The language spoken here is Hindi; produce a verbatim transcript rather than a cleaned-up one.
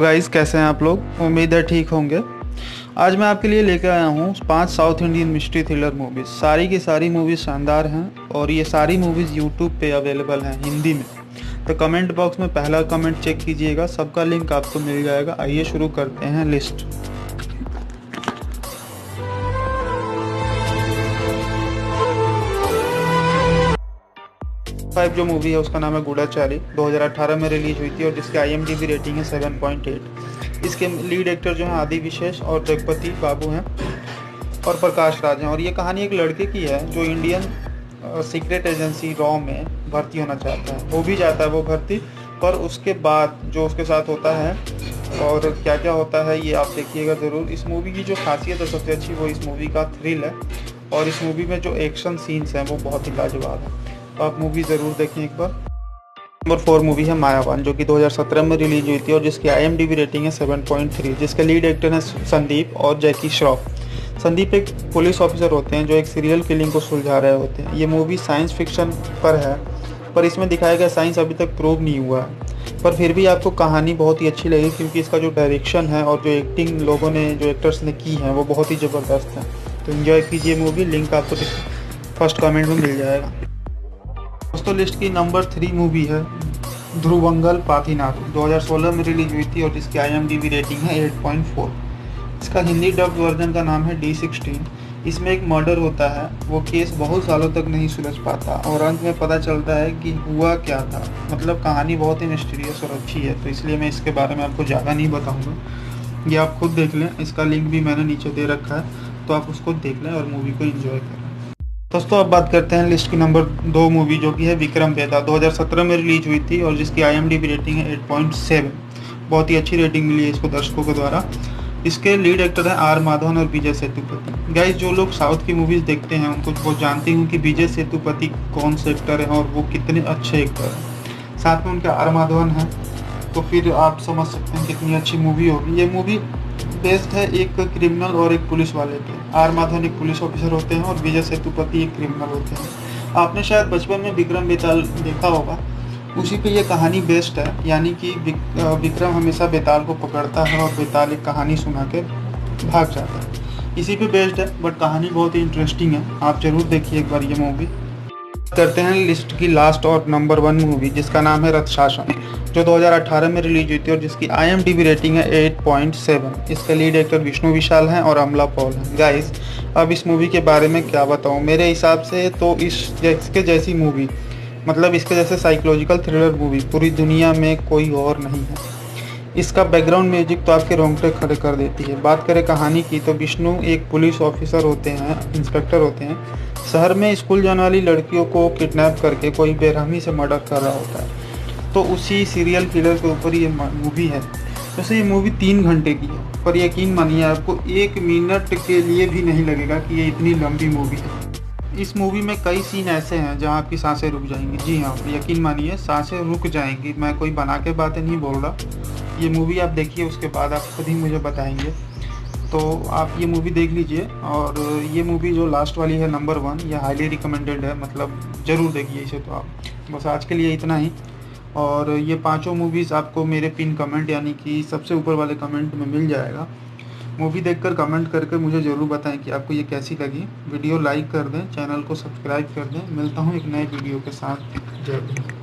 गाइस कैसे हैं आप लोग, उम्मीद है ठीक होंगे। आज मैं आपके लिए लेकर आया हूँ पांच South Indian mystery thriller movies. सारी की सारी मूवीज़ शानदार हैं और ये सारी मूवीज़ यूट्यूब पे अवेलेबल हैं हिंदी में। तो कमेंट बॉक्स में पहला कमेंट चेक कीजिएगा, सबका लिंक आपको मिल जाएगा। आइए शुरू करते हैं लिस्ट। फाइव जो मूवी है उसका नाम है गुड़ाचारी। दो हज़ार अठारह में रिलीज हुई थी और जिसकी आईएमडीबी रेटिंग है सात पॉइंट आठ। इसके लीड एक्टर जो हैं आदि विशेष और जगपति बाबू हैं और प्रकाश राज हैं। और ये कहानी एक लड़के की है जो इंडियन सीक्रेट एजेंसी रॉ में भर्ती होना चाहता है। वो भी जाता है वो भर्ती, पर उसके बाद जो उसके साथ होता है और क्या क्या होता है ये आप देखिएगा ज़रूर। इस मूवी की जो खासियत है सबसे अच्छी वो इस मूवी का थ्रिल है और इस मूवी में जो एक्शन सीन्स हैं वो बहुत ही लाजवाब है। आप मूवी ज़रूर देखें एक बार। नंबर फोर मूवी है मायावन, जो कि दो हज़ार सत्रह में रिलीज हुई थी और जिसकी आईएमडीबी रेटिंग है सात पॉइंट तीन। जिसके लीड एक्टर हैं संदीप और जैकी श्रॉफ। संदीप एक पुलिस ऑफिसर होते हैं जो एक सीरियल किलिंग को सुलझा रहे होते हैं। ये मूवी साइंस फिक्शन पर है, पर इसमें दिखाया गया साइंस अभी तक प्रूव नहीं हुआ है, पर फिर भी आपको कहानी बहुत ही अच्छी लगी क्योंकि इसका जो डायरेक्शन है और जो एक्टिंग लोगों ने जो एक्टर्स ने की है वो बहुत ही ज़बरदस्त है। तो इन्जॉय कीजिए मूवी, लिंक आपको फर्स्ट कमेंट में मिल जाएगा। दोस्तों लिस्ट की नंबर थ्री मूवी है ध्रुवंगल पाथिनारू। दो हज़ार सोलह में रिलीज हुई थी और जिसकी आईएमडीबी रेटिंग है आठ पॉइंट चार। इसका हिंदी डब वर्जन का नाम है डी सोलह। इसमें एक मर्डर होता है, वो केस बहुत सालों तक नहीं सुलझ पाता और अंत में पता चलता है कि हुआ क्या था। मतलब कहानी बहुत ही मिस्टीरियस और अच्छी है, तो इसलिए मैं इसके बारे में आपको ज़्यादा नहीं बताऊँगा, ये आप खुद देख लें। इसका लिंक भी मैंने नीचे दे रखा है, तो आप उसको देख लें और मूवी को इन्जॉय करें। दोस्तों अब बात करते हैं लिस्ट की नंबर दो मूवी, जो कि है विक्रम बेताल। दो हज़ार सत्रह में रिलीज हुई थी और जिसकी आईएमडीबी रेटिंग है आठ पॉइंट सात। बहुत ही अच्छी रेटिंग मिली है इसको दर्शकों के द्वारा। इसके लीड एक्टर हैं आर माधवन और विजय सेतुपति। गाइस जो लोग साउथ की मूवीज़ देखते हैं उनको वो जानते हैं कि विजय सेतुपति कौन से एक्टर हैं और वो कितने अच्छे एक्टर हैं। साथ में उनके आर माधवन हैं, तो फिर आप समझ सकते हैं कितनी अच्छी मूवी होगी। ये मूवी बेस्ड है एक क्रिमिनल और एक पुलिस वाले पे। आर माधवन एक पुलिस ऑफिसर होते हैं और विजय सेतुपति एक क्रिमिनल होते हैं। आपने शायद बचपन में विक्रम बेताल देखा होगा, उसी पे ये कहानी बेस्ड है। यानी कि विक्रम हमेशा बेताल को पकड़ता है और बेताल एक कहानी सुना के भाग जाता है। इसी पे बेस्ड है, बट कहानी बहुत ही इंटरेस्टिंग है, आप ज़रूर देखिए एक बार ये मूवी। करते हैं लिस्ट की लास्ट और नंबर वन मूवी, जिसका नाम है रत्सासन, जो दो हज़ार अठारह में रिलीज हुई थी और जिसकी आईएमडीबी रेटिंग है आठ पॉइंट सात। इसके लीड एक्टर विष्णु विशाल हैं और अमला पॉल हैं। गाइस अब इस मूवी के बारे में क्या बताऊं, मेरे हिसाब से तो इस इसके जैसी मूवी, मतलब इसके जैसे साइकोलॉजिकल थ्रिलर मूवी पूरी दुनिया में कोई और नहीं है। इसका बैकग्राउंड म्यूजिक तो आपके रोंगटे खड़े कर देती है। बात करें कहानी की तो विष्णु एक पुलिस ऑफिसर होते हैं, इंस्पेक्टर होते हैं। शहर में स्कूल जाने वाली लड़कियों को किडनैप करके कोई बेरहमी से मर्डर कर रहा होता है, तो उसी सीरियल किलर के ऊपर ये मूवी है। वैसे ये मूवी तीन घंटे की है, पर यकीन मानिए आपको एक मिनट के लिए भी नहीं लगेगा कि ये इतनी लंबी मूवी है। इस मूवी में कई सीन ऐसे हैं जहां आपकी सांसें रुक जाएंगी। जी हाँ, यकीन मानिए सांसें रुक जाएंगी। मैं कोई बना के बातें नहीं बोल रहा, ये मूवी आप देखिए, उसके बाद आप खुद ही मुझे बताएंगे। तो आप ये मूवी देख लीजिए। और ये मूवी जो लास्ट वाली है नंबर वन, ये हाईली रिकमेंडेड है, मतलब ज़रूर देखिए इसे। तो आप बस आज के लिए इतना ही। और ये पाँचों मूवीज़ आपको मेरे पिन कमेंट यानी कि सबसे ऊपर वाले कमेंट में मिल जाएगा। मूवी देखकर कमेंट करके मुझे ज़रूर बताएं कि आपको ये कैसी लगी। वीडियो लाइक कर दें, चैनल को सब्सक्राइब कर दें। मिलता हूँ एक नए वीडियो के साथ। जय हिंद।